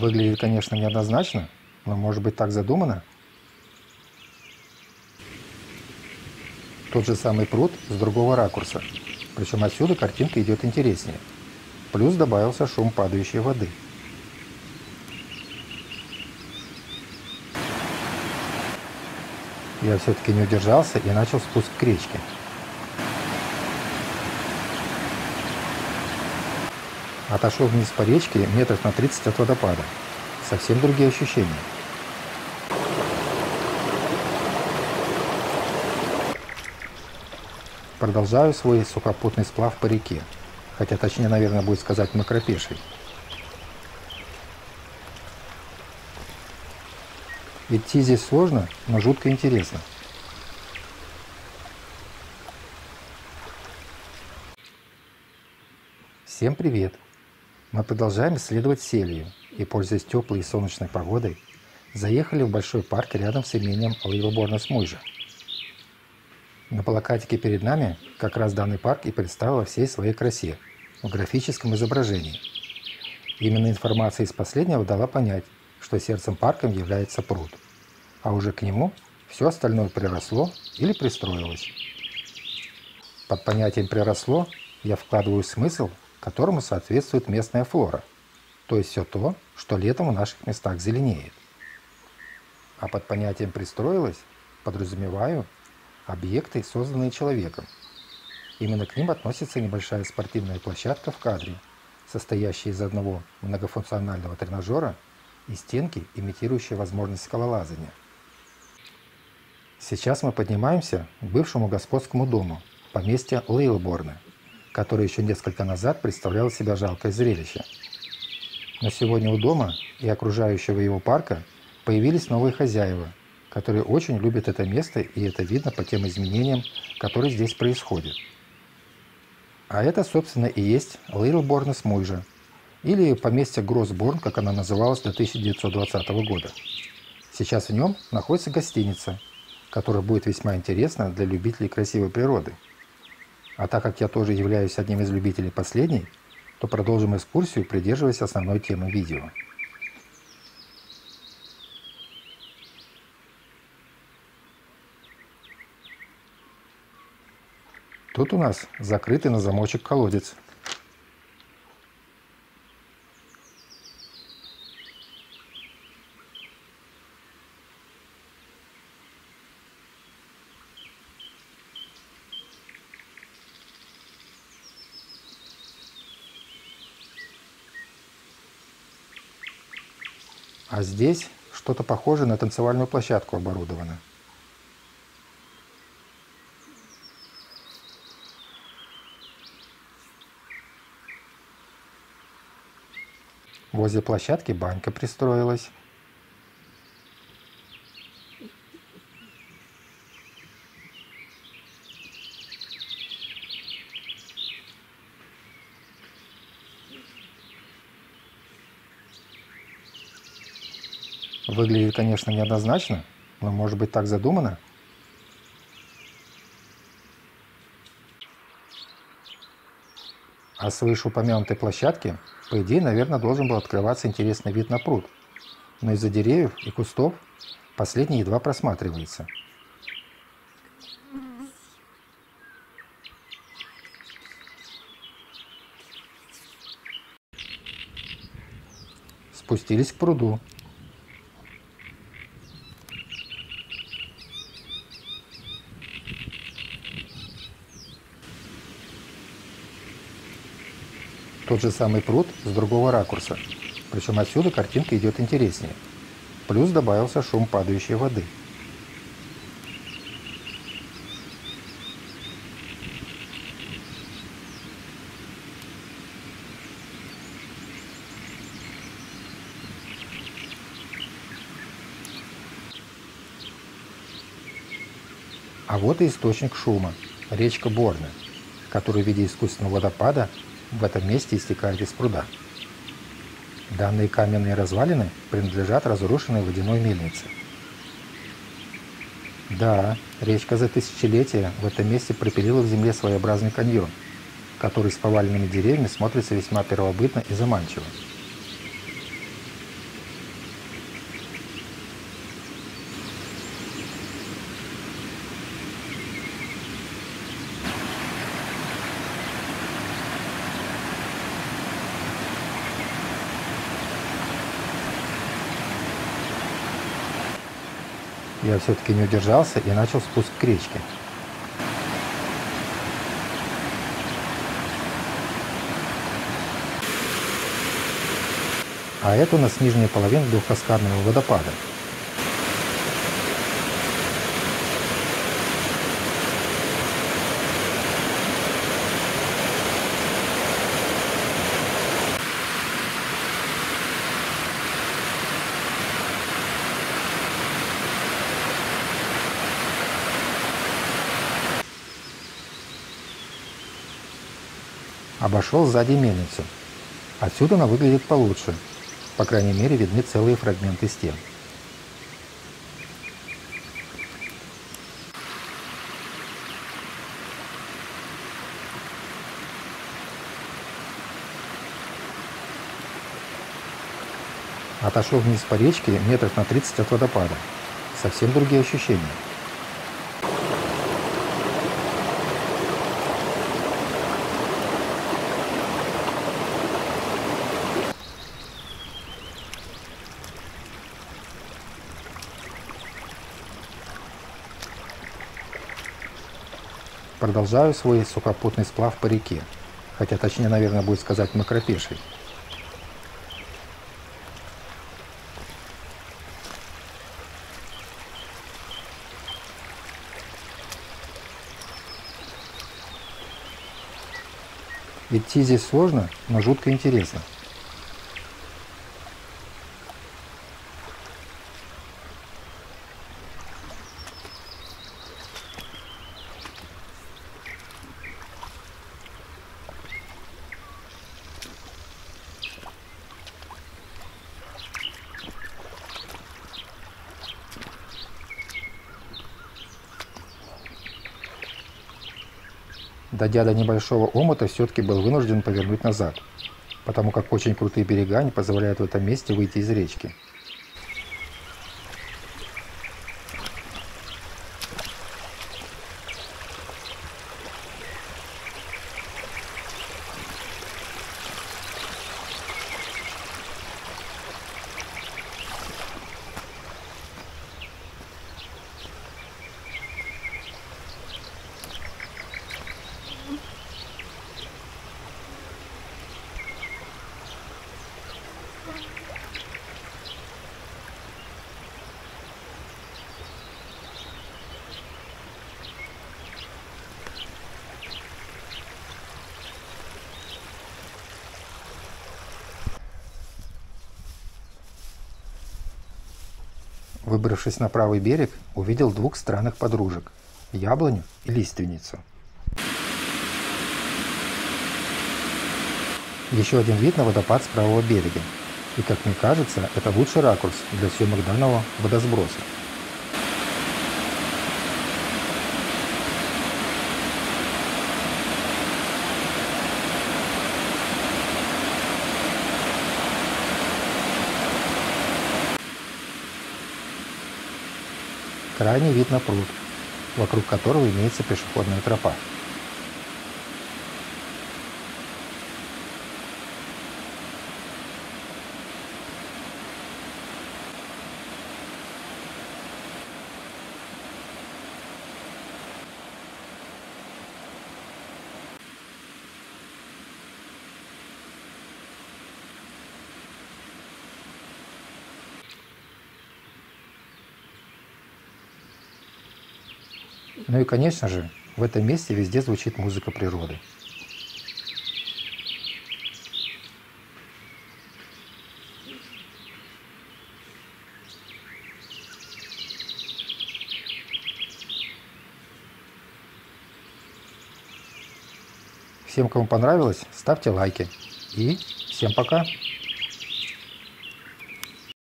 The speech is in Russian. Выглядит, конечно, неоднозначно, но, может быть, так задумано. Тот же самый пруд с другого ракурса. Причем отсюда картинка идет интереснее. Плюс добавился шум падающей воды. Я все-таки не удержался и начал спуск к речке. Отошел вниз по речке метров на 30 от водопада. Совсем другие ощущения. Продолжаю свой сухопутный сплав по реке. Хотя точнее, наверное, будет сказать макропеший. Идти здесь сложно, но жутко интересно. Всем привет! Мы продолжаем исследовать Селью и, пользуясь теплой и солнечной погодой, заехали в большой парк рядом с имением Лиелборне Смуйжа. На плакатике перед нами как раз данный парк и представил во всей своей красе в графическом изображении. Именно информация из последнего дала понять, что сердцем парка является пруд, а уже к нему все остальное приросло или пристроилось. Под понятием «приросло» я вкладываю смысл, которому соответствует местная флора, то есть все то, что летом в наших местах зеленеет. А под понятием «пристроилось» подразумеваю объекты, созданные человеком. Именно к ним относится небольшая спортивная площадка в кадре, состоящая из одного многофункционального тренажера и стенки, имитирующие возможность скалолазания. Сейчас мы поднимаемся к бывшему господскому дому, поместья Лиелборне, которое еще несколько назад представляло себя жалкое зрелище. Но сегодня у дома и окружающего его парка появились новые хозяева, которые очень любят это место, и это видно по тем изменениям, которые здесь происходят. А это, собственно, и есть Лиелборне Смуйжа, или поместье Гросборн, как она называлась до 1920 года. Сейчас в нем находится гостиница, которая будет весьма интересна для любителей красивой природы. А так как я тоже являюсь одним из любителей последней, то продолжим экскурсию, придерживаясь основной темы видео. Тут у нас закрытый на замочек колодец. А здесь что-то похожее на танцевальную площадку оборудовано. Возле площадки банька пристроилась. Выглядит, конечно, неоднозначно, но, может быть, так задумано. А с вышеупомянутой площадки, по идее, наверное, должен был открываться интересный вид на пруд, но из-за деревьев и кустов последний едва просматривается. Спустились к пруду. Тот же самый пруд с другого ракурса, причем отсюда картинка идет интереснее. Плюс добавился шум падающей воды. А вот и источник шума, речка Борне, которая в виде искусственного водопада в этом месте истекает из пруда. Данные каменные развалины принадлежат разрушенной водяной мельнице. Да, речка за тысячелетия в этом месте пропилила в земле своеобразный каньон, который с поваленными деревьями смотрится весьма первобытно и заманчиво. я все-таки не удержался и начал спуск к речке. А это у нас нижняя половина двухкаскадного водопада. Обошел сзади мельницу. Отсюда она выглядит получше. По крайней мере, видны целые фрагменты стен. Отошел вниз по речке метров на 30 от водопада. Совсем другие ощущения. Продолжаю свой сухопутный сплав по реке, хотя точнее, наверное, будет сказать макропеший. Идти здесь сложно, но жутко интересно. Дойдя до небольшого омута, все-таки был вынужден повернуть назад, потому как очень крутые берега не позволяют в этом месте выйти из речки. Выбравшись на правый берег, увидел двух странных подружек – яблоню и лиственницу. Еще один вид на водопад с правого берега. И, как мне кажется, это лучший ракурс для съемок данного водосброса. Крайний вид на пруд, вокруг которого имеется пешеходная тропа. Ну и, конечно же, в этом месте везде звучит музыка природы. Всем, кому понравилось, ставьте лайки. И всем пока!